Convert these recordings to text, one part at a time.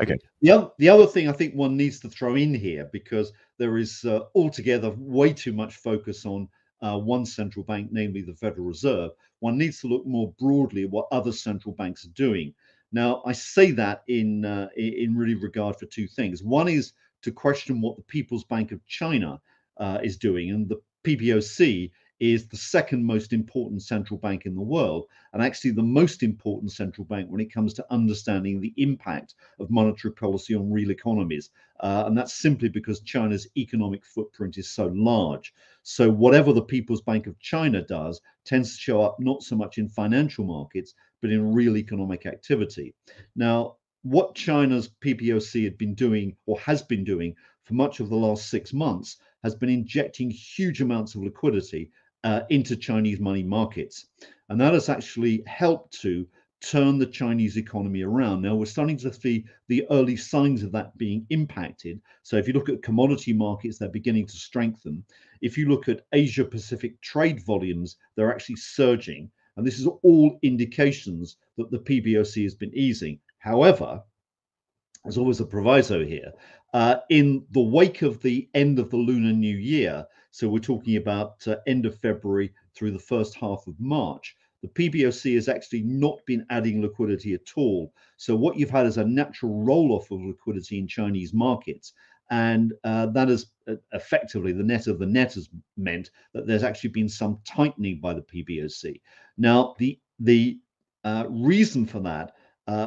Okay. The other thing I think one needs to throw in here, because there is altogether way too much focus on one central bank, namely the Federal Reserve, one needs to look more broadly at what other central banks are doing. Now, I say that in really regard for two things. One is to question what the People's Bank of China is doing, and the PBOC is the second most important central bank in the world, and actually the most important central bank when it comes to understanding the impact of monetary policy on real economies. And that's simply because China's economic footprint is so large. So whatever the People's Bank of China does tends to show up not so much in financial markets, but in real economic activity. Now, what China's PBOC had been doing, or has been doing for much of the last 6 months, has been injecting huge amounts of liquidity into Chinese money markets. And that has actually helped to turn the Chinese economy around. Now, we're starting to see the early signs of that being impacted. So if you look at commodity markets, they're beginning to strengthen. If you look at Asia Pacific trade volumes, they're actually surging. And this is all indications that the PBOC has been easing. However, there's always a proviso here. In the wake of the end of the Lunar New Year, so we're talking about end of February through the first half of March, the PBOC has actually not been adding liquidity at all. So what you've had is a natural roll-off of liquidity in Chinese markets. And that has effectively, the net of the net has meant that there's actually been some tightening by the PBOC. Now, the reason for that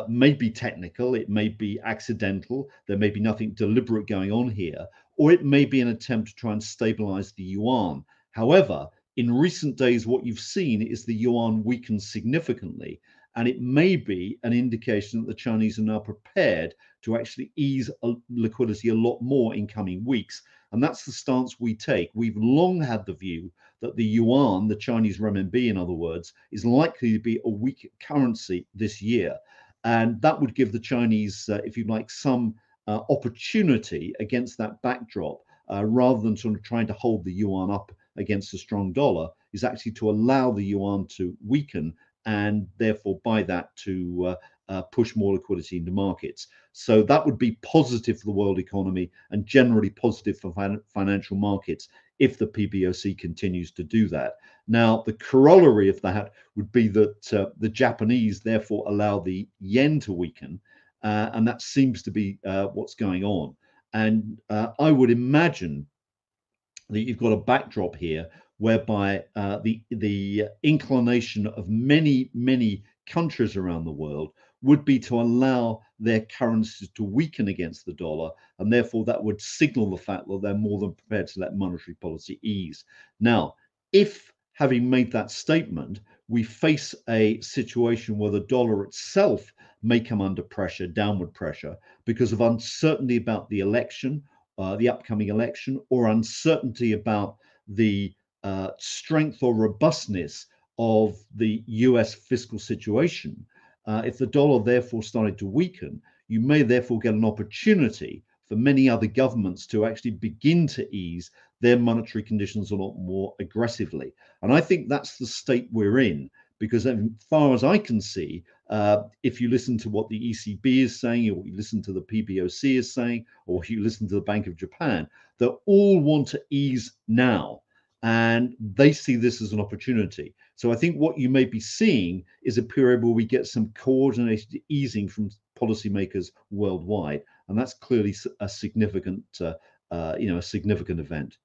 may be technical, it may be accidental, there may be nothing deliberate going on here, or it may be an attempt to try and stabilize the yuan. However, in recent days, what you've seen is the yuan weaken significantly, and it may be an indication that the Chinese are now prepared to actually ease liquidity a lot more in coming weeks. And that's the stance we take. We've long had the view that the yuan, the Chinese renminbi, in other words, is likely to be a weak currency this year. And that would give the Chinese, if you like, some opportunity against that backdrop, rather than sort of trying to hold the yuan up against a strong dollar, is actually to allow the yuan to weaken, and therefore by that to push more liquidity into markets. So that would be positive for the world economy and generally positive for financial markets if the PBOC continues to do that. Now, the corollary of that would be that the Japanese therefore allow the yen to weaken. And that seems to be what's going on. And I would imagine that you've got a backdrop here whereby the inclination of many, many countries around the world would be to allow their currencies to weaken against the dollar. And therefore, that would signal the fact that they're more than prepared to let monetary policy ease. Now, if, having made that statement, we face a situation where the dollar itself may come under pressure, downward pressure, because of uncertainty about the election, the upcoming election, or uncertainty about the strength or robustness of the US fiscal situation. If the dollar therefore started to weaken, you may therefore get an opportunity for many other governments to actually begin to ease their monetary conditions a lot more aggressively. And I think that's the state we're in, because as far as I can see, if you listen to what the ECB is saying, or you listen to the PBOC is saying, or you listen to the Bank of Japan, they all want to ease now, and they see this as an opportunity. So I think what you may be seeing is a period where we get some coordinated easing from policymakers worldwide. And that's clearly a significant event.